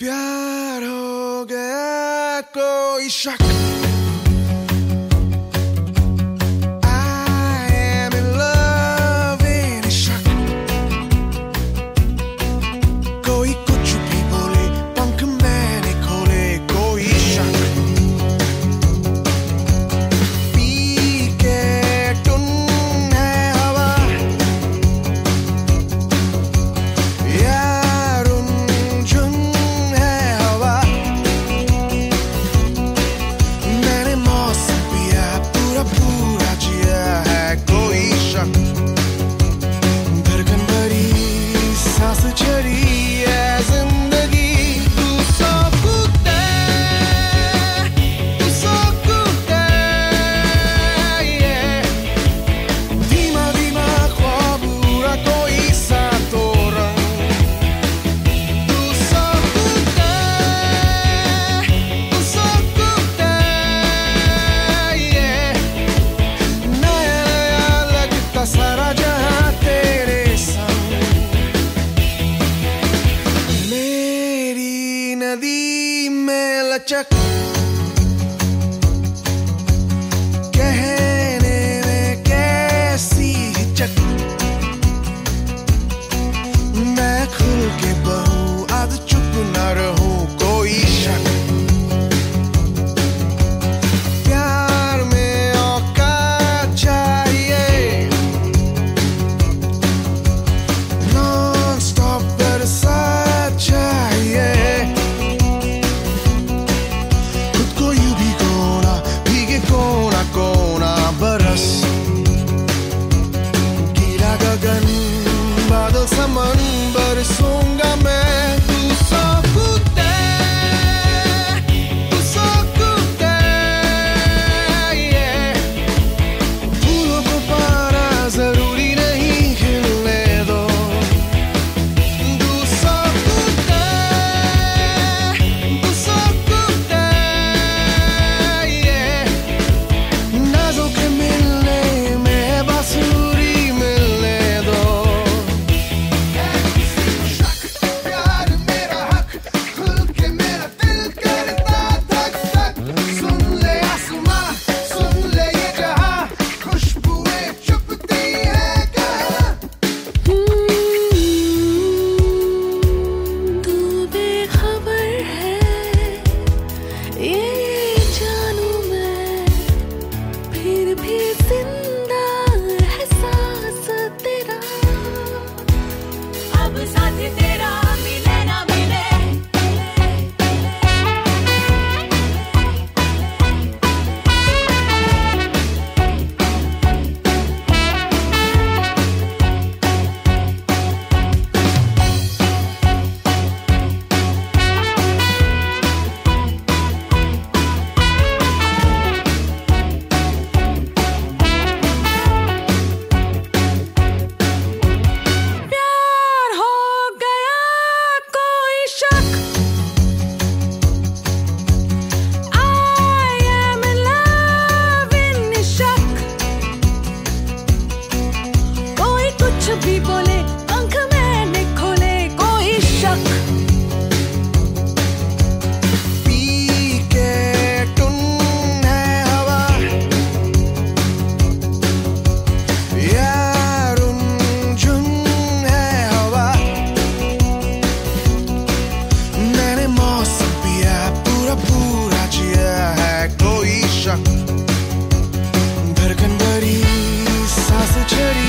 Piero Geko Ishak Jack. Badal saman barsoonga main tu sokta yeah phoolon ko para zaruri nahi khilne do tu sokta yeah nazon ke milne mein bas भी बोले आंख मैंने खोले कोई शक P के टुन है हवा यार उमझुन है हवा मैंने मौसम पिया पूरा पूरा जिया है कोई शक धड़कन भरी सांस झरी